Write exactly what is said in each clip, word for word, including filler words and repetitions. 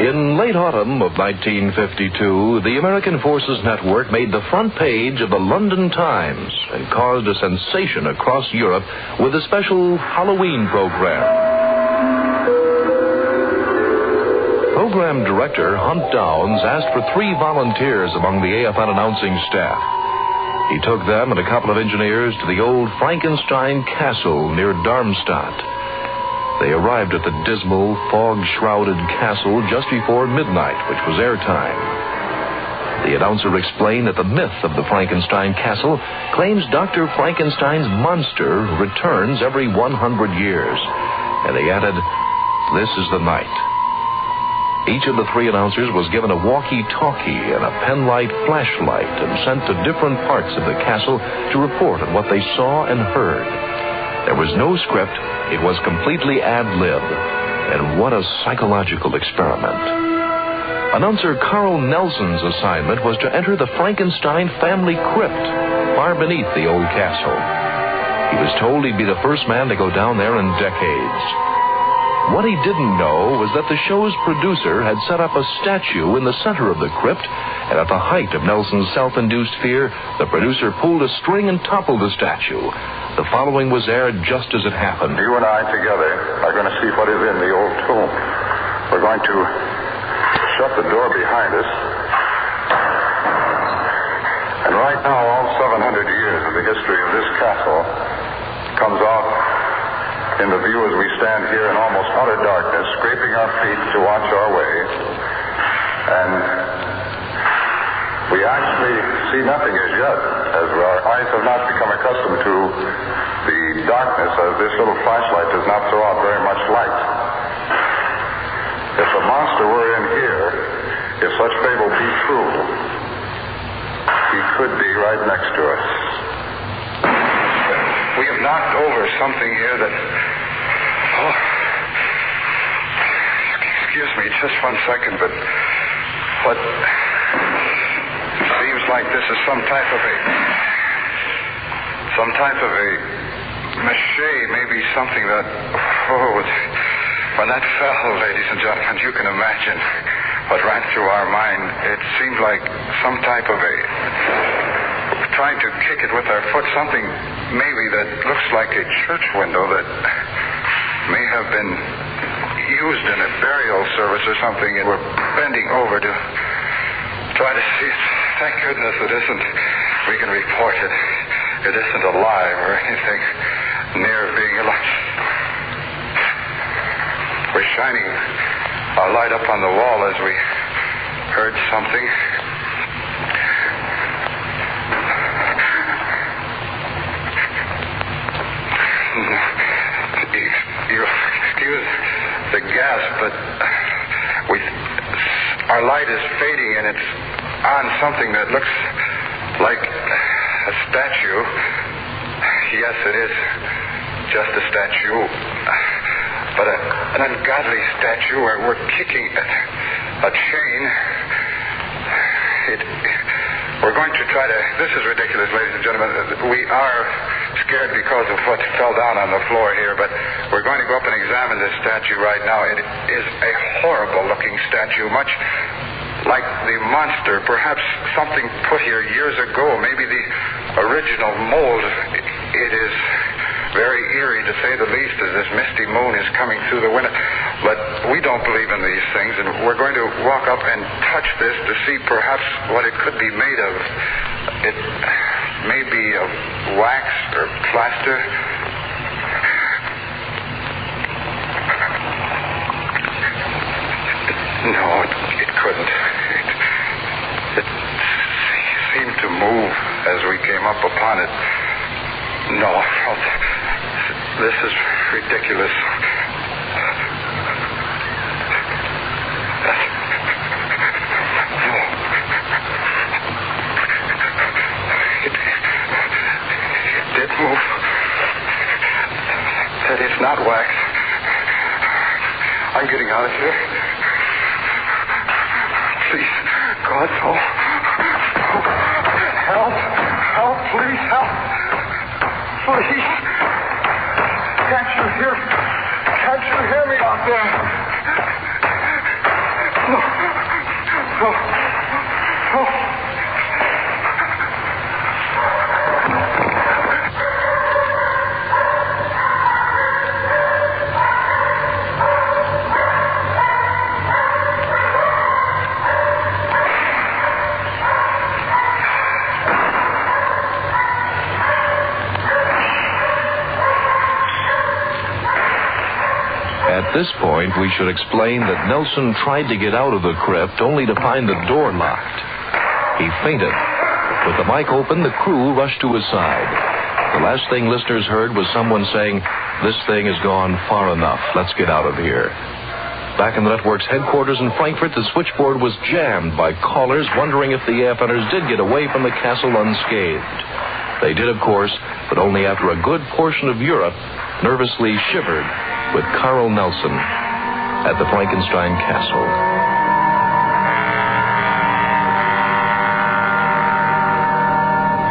In late autumn of nineteen fifty-two, the American Forces Network made the front page of the London Times and caused a sensation across Europe with a special Halloween program. Program director Hunt Downs asked for three volunteers among the A F N announcing staff. He took them and a couple of engineers to the old Frankenstein Castle near Darmstadt. They arrived at the dismal, fog-shrouded castle just before midnight, which was airtime. The announcer explained that the myth of the Frankenstein Castle claims Doctor Frankenstein's monster returns every one hundred years. And they added, "This is the night." Each of the three announcers was given a walkie-talkie and a penlight flashlight and sent to different parts of the castle to report on what they saw and heard. There was no script. It was completely ad-lib. And what a psychological experiment. Announcer Carl Nelson's assignment was to enter the Frankenstein family crypt far beneath the old castle. He was told he'd be the first man to go down there in decades. What he didn't know was that the show's producer had set up a statue in the center of the crypt, and at the height of Nelson's self-induced fear, the producer pulled a string and toppled the statue. The following was aired just as it happened. You and I together are going to see what is in the old tomb. We're going to shut the door behind us. And right now, all seven hundred years of the history of this castle comes out in the view as we stand here in almost utter darkness, scraping our feet to watch our way. And we actually see nothing as yet, as our eyes have not become accustomed to the darkness, as this little flashlight does not throw out very much light. If the monster were in here, if such fable be true, he could be right next to us. We have knocked over something here that... Oh. Excuse me just one second, but... What... seems like this is some type of a some type of a mache, maybe something that oh, when that fell, ladies and gentlemen, you can imagine what ran through our mind. It seemed like some type of a trying to kick it with our foot, something maybe that looks like a church window that may have been used in a burial service or something, and we're bending over to try to see it. Thank goodness it isn't. We can report it. It isn't alive or anything near being alive. We're shining our light up on the wall as we heard something. You excuse the gasp, but we our light is fading and it's on something that looks like a statue. Yes, it is just a statue, but a, an ungodly statue where we're kicking a, a chain. It, we're going to try to... This is ridiculous, ladies and gentlemen. We are scared because of what fell down on the floor here, but we're going to go up and examine this statue right now. It is a horrible-looking statue, much... like the monster, perhaps something put here years ago, maybe the original mold. It is very eerie, to say the least, as this misty moon is coming through the window. But we don't believe in these things, and we're going to walk up and touch this to see perhaps what it could be made of. It may be of wax or plaster. No, it couldn't. Seemed to move as we came up upon it. No, I felt this is ridiculous. It, it did move. That is not wax. I'm getting out of here. Please, God, no. Help! Help! Please help! Please! Can't you hear? Can't you hear me out there? Oh. Oh. At this point, we should explain that Nelson tried to get out of the crypt only to find the door locked. He fainted. With the mic open, the crew rushed to his side. The last thing listeners heard was someone saying, "This thing has gone far enough. Let's get out of here." Back in the network's headquarters in Frankfurt, the switchboard was jammed by callers wondering if the A F N'ers did get away from the castle unscathed. They did, of course, but only after a good portion of Europe nervously shivered with Carl Nelson at the Frankenstein Castle.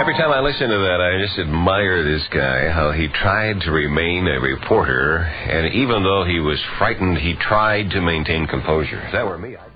Every time I listen to that, I just admire this guy, how he tried to remain a reporter, and even though he was frightened, he tried to maintain composure. If that were me, I...